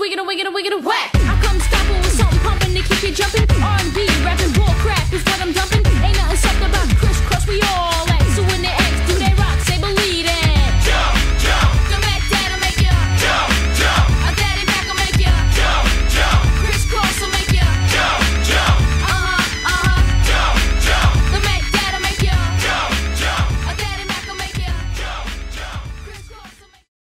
Cause we're gonna whack. I come stop with something pumping to keep you jumping.